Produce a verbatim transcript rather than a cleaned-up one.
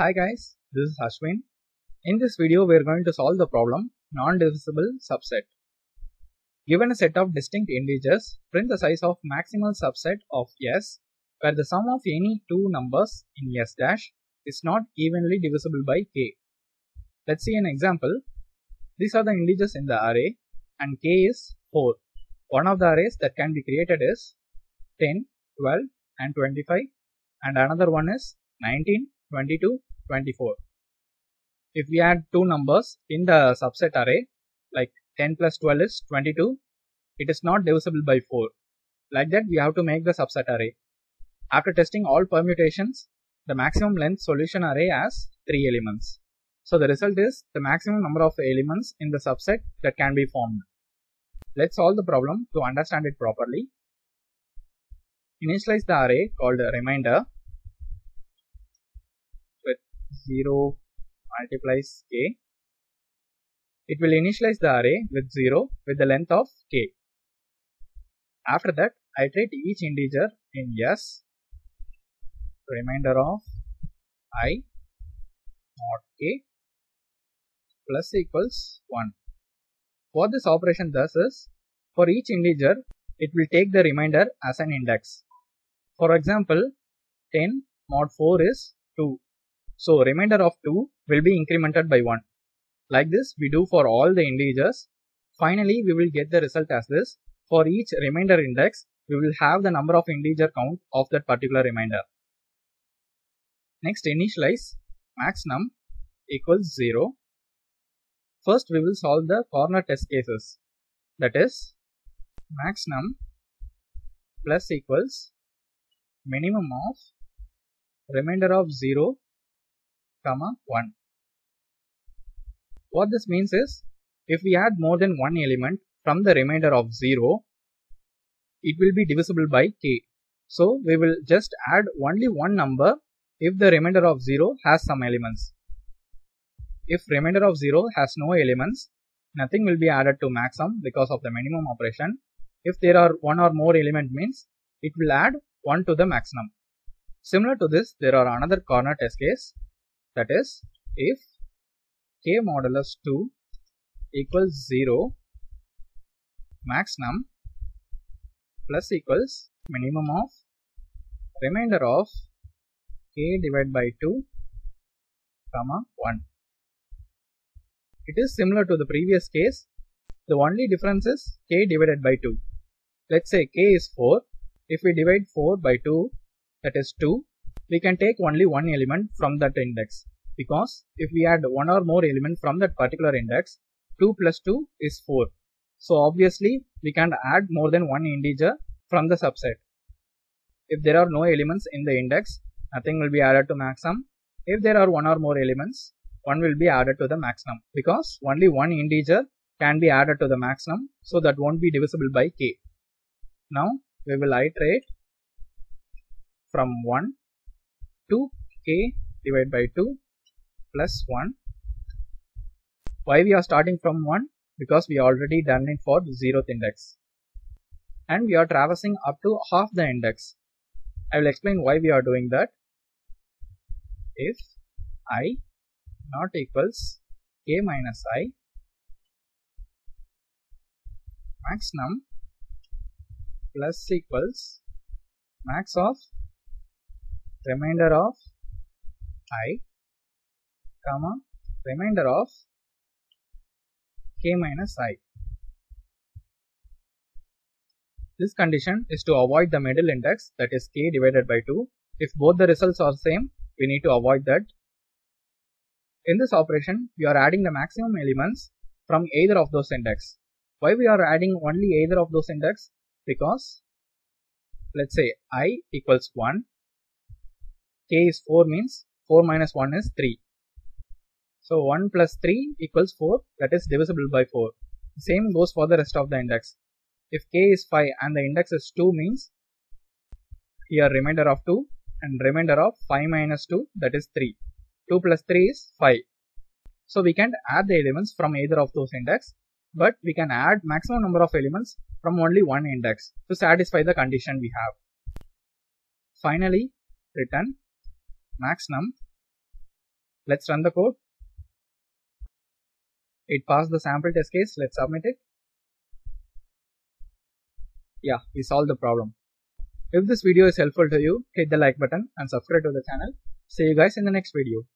Hi guys, this is Ashwin. In this video we are going to solve the problem non-divisible subset. Given a set of distinct integers, print the size of maximal subset of S where the sum of any two numbers in S' is not evenly divisible by K. Let's see an example. These are the integers in the array and K is four. One of the arrays that can be created is ten, twelve and twenty-five and another one is nineteen, twenty-two, twenty-four. If we add two numbers in the subset array, like ten plus twelve is twenty-two, it is not divisible by four. Like that, we have to make the subset array. After testing all permutations, the maximum length solution array has three elements. So the result is the maximum number of elements in the subset that can be formed. Let's solve the problem to understand it properly. Initialize the array called remainder with zero multiplies k. It will initialize the array with zero with the length of k. After that, iterate each integer in S, remainder of I mod k plus equals one. What this operation does is, for each integer, it will take the remainder as an index. For example, ten mod four is two. So remainder of two will be incremented by one. Like this we do for all the integers. Finally we will get the result as this. For each remainder index, we will have the number of integer count of that particular remainder. Next initialize maxnum equals zero. First we will solve the corner test cases. That is maxnum plus equals minimum of remainder of zero comma one. What this means is, if we add more than one element from the remainder of zero, it will be divisible by k. So we will just add only one number if the remainder of zero has some elements. If remainder of zero has no elements, nothing will be added to maxsum because of the minimum operation. If there are one or more element means, it will add one to the maximum. Similar to this, there are another corner test case. That is, if k modulus two equals zero, maxnum plus equals minimum of remainder of k divided by two, comma one. It is similar to the previous case. The only difference is k divided by two. Let's say k is four. If we divide four by two, that is two, we can take only one element from that index. Because if we add one or more element from that particular index, two plus two is four. So obviously, we can't add more than one integer from the subset. If there are no elements in the index, nothing will be added to maxsum. If there are one or more elements, one will be added to the maxnum. Because only one integer can be added to the maximum, so that won't be divisible by k. Now we will iterate from one to k divided by two plus one. Why we are starting from one? Because we already done it for zeroth index. And we are traversing up to half the index. I will explain why we are doing that. If I not equals k minus I, maxnum plus equals max of remainder of I comma remainder of k minus I. This condition is to avoid the middle index, that is k divided by two. If both the results are same, we need to avoid that. In this operation, we are adding the maximum elements from either of those index. Why we are adding only either of those index? Because let's say I equals one, k is four means four minus one is three. So one plus three equals four, that is divisible by four. Same goes for the rest of the index. If k is five and the index is two means, here remainder of two and remainder of five minus two, that is three. two plus three is five. So we can't add the elements from either of those index. But we can add maximum number of elements from only one index to satisfy the condition we have. Finally, return maxnum Let's run the code. It passed the sample test case. Let's submit it. Yeah, we solved the problem. If this video is helpful to you, hit the like button and subscribe to the channel. See you guys in the next video.